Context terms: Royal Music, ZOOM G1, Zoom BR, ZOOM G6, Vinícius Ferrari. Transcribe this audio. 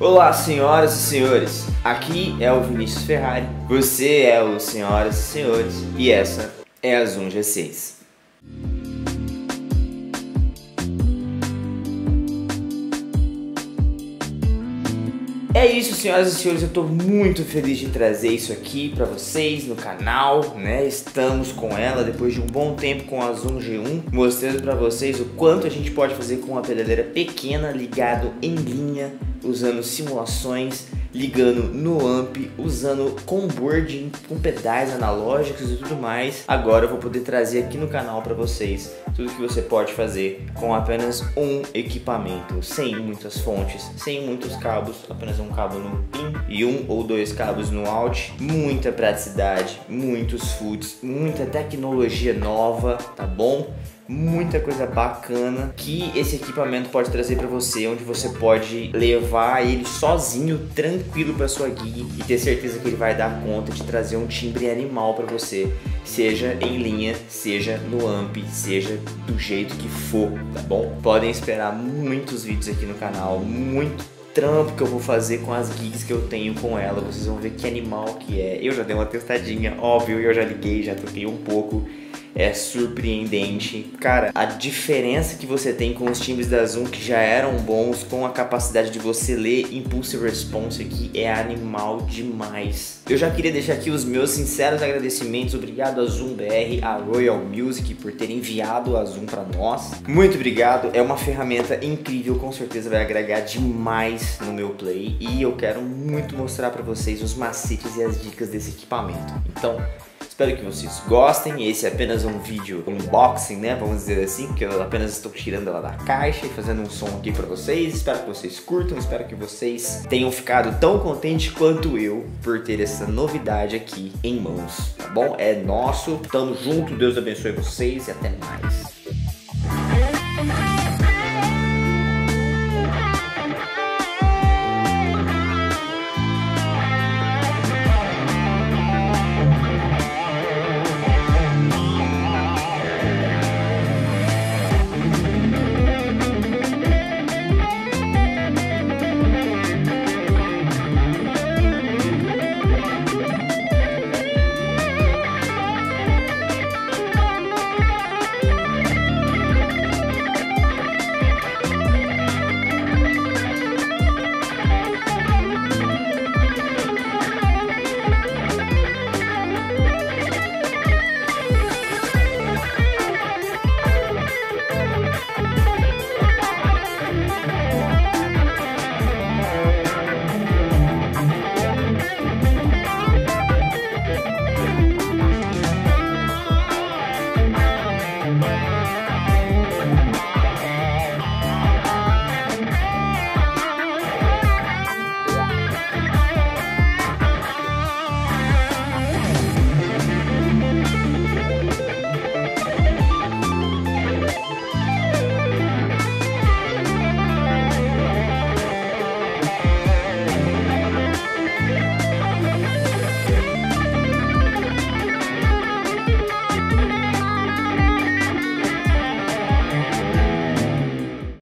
Olá, senhoras e senhores, aqui é o Vinícius Ferrari, você é o Senhoras e Senhores e essa é a ZOOM G6. É isso, senhoras e senhores, eu tô muito feliz de trazer isso aqui pra vocês no canal, né? Estamos com ela depois de um bom tempo com a ZOOM G1, mostrando pra vocês o quanto a gente pode fazer com uma pedaleira pequena, ligado em linha, usando simulações, ligando no amp, usando com board, com pedais analógicos e tudo mais. Agora eu vou poder trazer aqui no canal pra vocês tudo que você pode fazer com apenas um equipamento, sem muitas fontes, sem muitos cabos, apenas um cabo no in e um ou dois cabos no out. Muita praticidade, muitos foods, muita tecnologia nova, tá bom? Muita coisa bacana que esse equipamento pode trazer para você, onde você pode levar ele sozinho, tranquilo para sua gig e ter certeza que ele vai dar conta de trazer um timbre animal para você, seja em linha, seja no amp, seja do jeito que for, tá bom? Podem esperar muitos vídeos aqui no canal, muito trampo que eu vou fazer com as gigs que eu tenho com ela, vocês vão ver que animal que é. Eu já dei uma testadinha, óbvio, eu já liguei, já toquei um pouco. É surpreendente, cara, a diferença que você tem com os timbres da ZOOM que já eram bons, com a capacidade de você ler impulse response aqui é animal demais. Eu já queria deixar aqui os meus sinceros agradecimentos, obrigado a ZOOM BR, a Royal Music por ter enviado a ZOOM para nós. Muito obrigado, é uma ferramenta incrível, com certeza vai agregar demais no meu play e eu quero muito mostrar para vocês os macetes e as dicas desse equipamento. Então, espero que vocês gostem, esse é apenas um vídeo unboxing, né, vamos dizer assim, porque eu apenas estou tirando ela da caixa e fazendo um som aqui pra vocês. Espero que vocês curtam, espero que vocês tenham ficado tão contentes quanto eu por ter essa novidade aqui em mãos, tá bom? É nosso, tamo junto, Deus abençoe vocês e até mais.